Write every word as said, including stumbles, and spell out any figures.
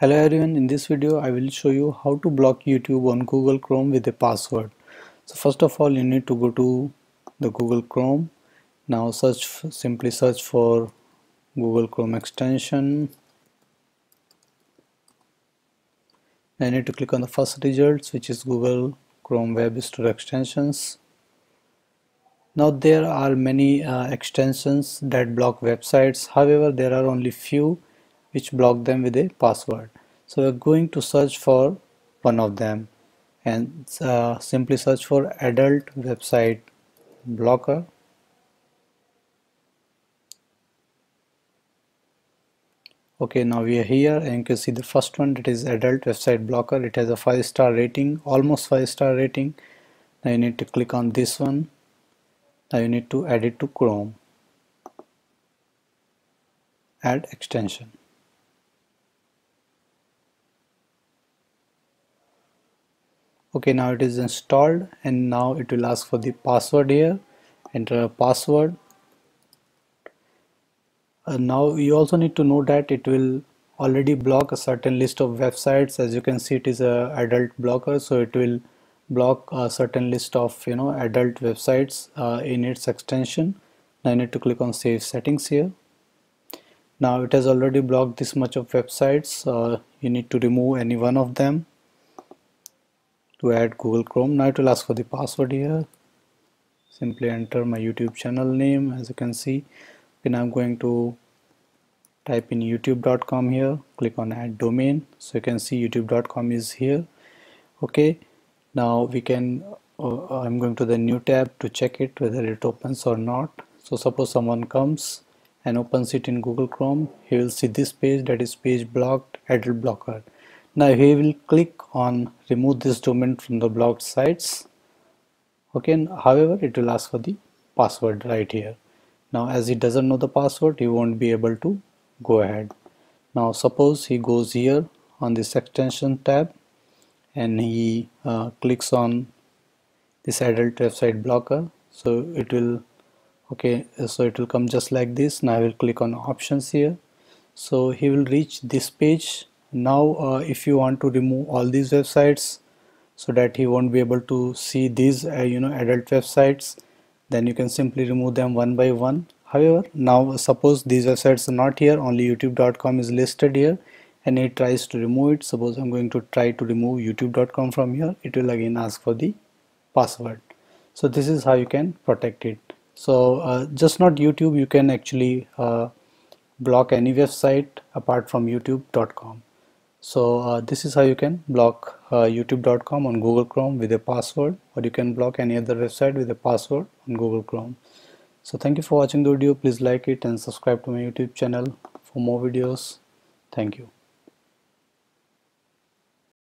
Hello everyone, in this video I will show you how to block YouTube on Google Chrome with a password. So first of all you need to go to the Google Chrome. Now search simply search for Google Chrome extension. I need to click on the first results, which is Google Chrome Web Store extensions. Now there are many uh, extensions that block websites, however there are only few which block them with a password. So we're going to search for one of them and uh, simply search for adult website blocker. Okay, now we are here and you can see the first one, that is adult website blocker. It has a five star rating, almost five star rating. Now you need to click on this one. Now you need to add it to Chrome. Add extension. Okay, now it is installed and now it will ask for the password here. Enter a password. Uh, now you also need to know that it will already block a certain list of websites. As you can see, it is a adult blocker, so it will block a certain list of you know adult websites uh, in its extension. Now I need to click on save settings here. Now it has already blocked this much of websites. Uh, you need to remove any one of them to add Google Chrome. Now it will ask for the password here. Simply enter my YouTube channel name, as you can see. Okay, now I'm going to type in youtube dot com here. Click on add domain. So you can see youtube dot com is here. Okay, now we can uh, I'm going to the new tab to check it whether it opens or not. So suppose someone comes and opens it in Google Chrome, he will see this page, that is page blocked, adult blocker. Now he will click on remove this domain from the blocked sites. Okay, and however it will ask for the password right here. Now as he doesn't know the password, he won't be able to go ahead. Now suppose he goes here on this extension tab and he uh, clicks on this adult website blocker. So it will okay so it will come just like this. Now I will click on options here. So he will reach this page. Now uh, if you want to remove all these websites so that he won't be able to see these uh, you know adult websites, then you can simply remove them one by one. However, now suppose these websites are not here, only youtube dot com is listed here, and it tries to remove it. Suppose I'm going to try to remove youtube dot com from here. It will again ask for the password. So this is how you can protect it. So uh, just not YouTube, you can actually uh, block any website apart from youtube dot com. So uh, this is how you can block uh, youtube dot com on Google Chrome with a password, or you can block any other website with a password on Google Chrome. So thank you for watching the video. Please like it and subscribe to my YouTube channel for more videos. Thank you.